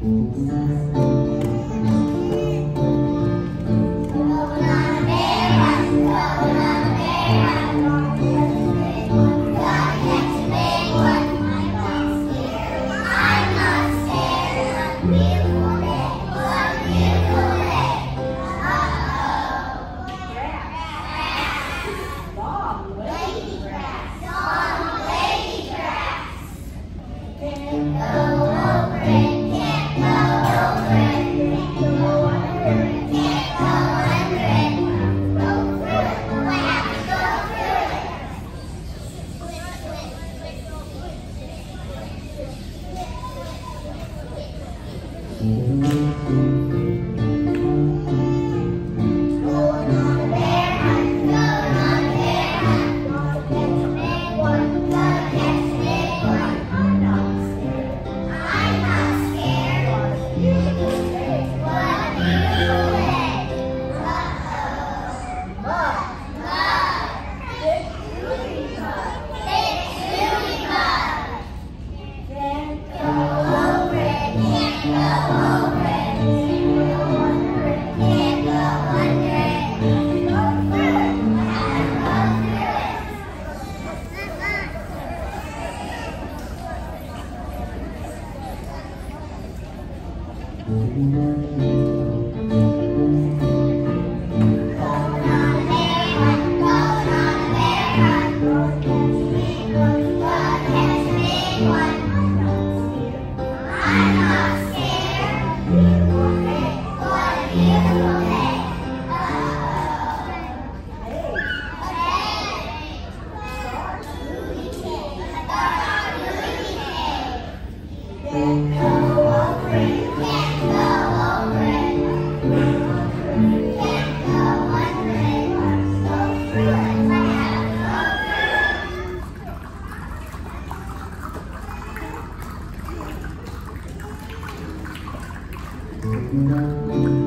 No.